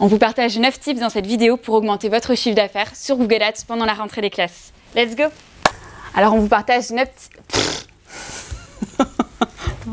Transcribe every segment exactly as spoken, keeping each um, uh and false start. On vous partage neuf tips dans cette vidéo pour augmenter votre chiffre d'affaires sur Google Ads pendant la rentrée des classes. Let's go! Alors on vous partage neuf tips...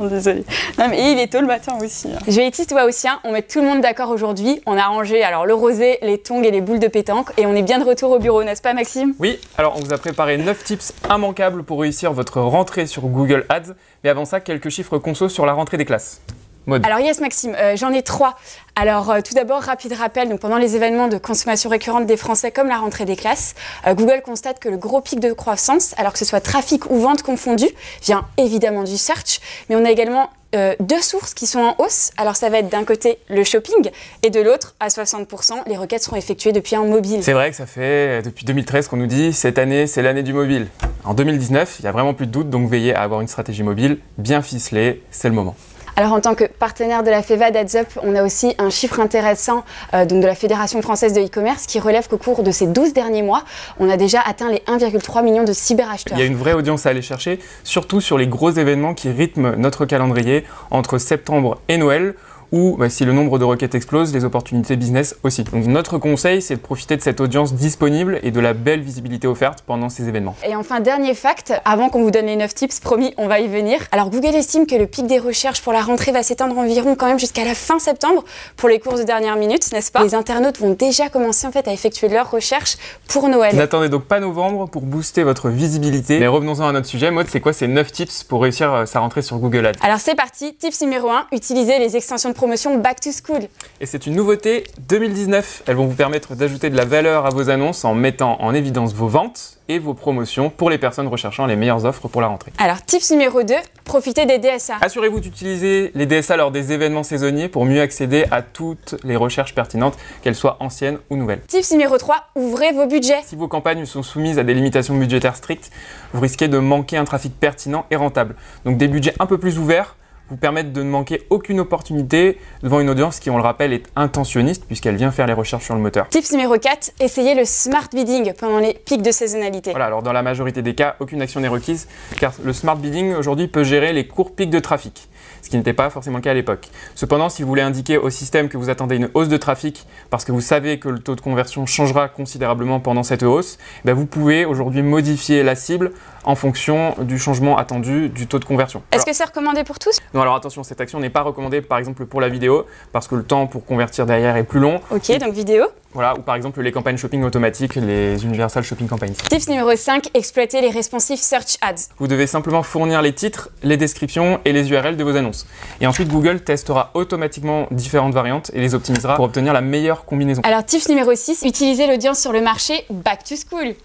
Désolée. Non, mais il est tôt le matin aussi. Hein. Juliette, toi aussi, hein, on met tout le monde d'accord aujourd'hui. On a rangé alors, le rosé, les tongs et les boules de pétanque. Et on est bien de retour au bureau, n'est-ce pas Maxime? Oui, alors on vous a préparé neuf tips immanquables pour réussir votre rentrée sur Google Ads. Mais avant ça, quelques chiffres conso sur la rentrée des classes. Mode. Alors yes Maxime, euh, j'en ai trois. Alors euh, tout d'abord, rapide rappel, donc, pendant les événements de consommation récurrente des Français comme la rentrée des classes, euh, Google constate que le gros pic de croissance, alors que ce soit trafic ou vente confondue, vient évidemment du search, mais on a également euh, deux sources qui sont en hausse. Alors ça va être d'un côté le shopping et de l'autre, à soixante pour cent, les requêtes seront effectuées depuis un mobile. C'est vrai que ça fait euh, depuis deux mille treize qu'on nous dit « cette année, c'est l'année du mobile ». En deux mille dix-neuf, il n'y a vraiment plus de doute, donc veillez à avoir une stratégie mobile bien ficelée, c'est le moment. Alors en tant que partenaire de la FEVA d'Ad's Up, on a aussi un chiffre intéressant euh, donc de la Fédération française de e-commerce qui relève qu'au cours de ces douze derniers mois, on a déjà atteint les un virgule trois million de cyberacheteurs. Il y a une vraie audience à aller chercher, surtout sur les gros événements qui rythment notre calendrier entre septembre et Noël, ou bah, si le nombre de requêtes explose, les opportunités business aussi. Donc notre conseil, c'est de profiter de cette audience disponible et de la belle visibilité offerte pendant ces événements. Et enfin, dernier fact, avant qu'on vous donne les neuf tips, promis, on va y venir. Alors Google estime que le pic des recherches pour la rentrée va s'éteindre environ quand même jusqu'à la fin septembre pour les courses de dernière minute, n'est-ce pas? Les internautes vont déjà commencer en fait à effectuer leurs recherches pour Noël. N'attendez donc pas novembre pour booster votre visibilité. Mais revenons-en à notre sujet. Maud, c'est quoi ces neuf tips pour réussir sa rentrée sur Google Ads? Alors c'est parti, tips numéro un, utilisez les extensions de promotion Back to School. Et c'est une nouveauté deux mille dix-neuf. Elles vont vous permettre d'ajouter de la valeur à vos annonces en mettant en évidence vos ventes et vos promotions pour les personnes recherchant les meilleures offres pour la rentrée. Alors, tips numéro deux, profitez des D S A. Assurez-vous d'utiliser les D S A lors des événements saisonniers pour mieux accéder à toutes les recherches pertinentes, qu'elles soient anciennes ou nouvelles. Tips numéro trois, ouvrez vos budgets. Si vos campagnes sont soumises à des limitations budgétaires strictes, vous risquez de manquer un trafic pertinent et rentable. Donc des budgets un peu plus ouverts vous permettent de ne manquer aucune opportunité devant une audience qui, on le rappelle, est intentionniste puisqu'elle vient faire les recherches sur le moteur. Tips numéro quatre, essayez le Smart Bidding pendant les pics de saisonnalité. Voilà, alors dans la majorité des cas, aucune action n'est requise car le Smart Bidding aujourd'hui peut gérer les courts pics de trafic, ce qui n'était pas forcément le cas à l'époque. Cependant, si vous voulez indiquer au système que vous attendez une hausse de trafic parce que vous savez que le taux de conversion changera considérablement pendant cette hausse, eh bien vous pouvez aujourd'hui modifier la cible en fonction du changement attendu du taux de conversion. Est-ce que c'est recommandé pour tous? Non, alors attention, cette action n'est pas recommandée par exemple pour la vidéo parce que le temps pour convertir derrière est plus long. Ok, donc vidéo. Voilà, ou par exemple les campagnes shopping automatiques, les Universal Shopping Campaigns. Tips numéro cinq, exploitez les responsive search ads. Vous devez simplement fournir les titres, les descriptions et les U R L de vos annonces. Et ensuite, Google testera automatiquement différentes variantes et les optimisera pour obtenir la meilleure combinaison. Alors, tips numéro six, utilisez l'audience sur le marché Back to School.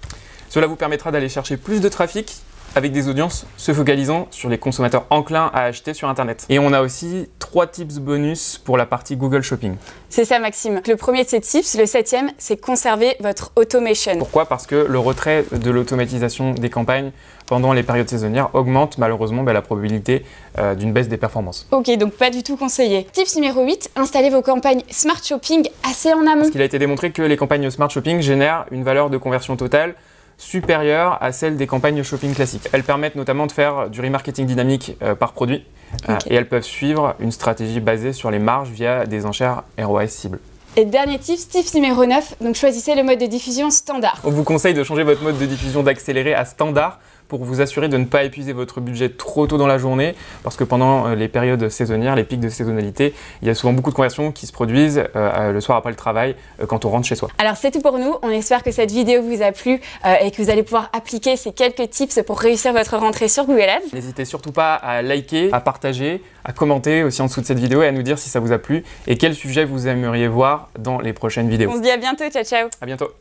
Cela vous permettra d'aller chercher plus de trafic avec des audiences se focalisant sur les consommateurs enclins à acheter sur Internet. Et on a aussi trois tips bonus pour la partie Google Shopping. C'est ça Maxime. Le premier de ces tips, le septième, c'est conserver votre automation. Pourquoi? Parce que le retrait de l'automatisation des campagnes pendant les périodes saisonnières augmente malheureusement bah, la probabilité euh, d'une baisse des performances. Ok, donc pas du tout conseillé. Tips numéro huit, installez vos campagnes Smart Shopping assez en amont. Parce qu'il a été démontré que les campagnes Smart Shopping génèrent une valeur de conversion totale supérieure à celle des campagnes shopping classiques. Elles permettent notamment de faire du remarketing dynamique euh, par produit okay. euh, et elles peuvent suivre une stratégie basée sur les marges via des enchères R O A S cibles. Et dernier tips, tips numéro neuf, donc choisissez le mode de diffusion standard. On vous conseille de changer votre mode de diffusion d'accéléré à standard pour vous assurer de ne pas épuiser votre budget trop tôt dans la journée parce que pendant les périodes saisonnières, les pics de saisonnalité, il y a souvent beaucoup de conversions qui se produisent euh, le soir après le travail euh, quand on rentre chez soi. Alors c'est tout pour nous, on espère que cette vidéo vous a plu euh, et que vous allez pouvoir appliquer ces quelques tips pour réussir votre rentrée sur Google Ads. N'hésitez surtout pas à liker, à partager, à commenter aussi en dessous de cette vidéo et à nous dire si ça vous a plu et quel sujet vous aimeriez voir dans les prochaines vidéos. On se dit à bientôt, ciao ciao. À bientôt.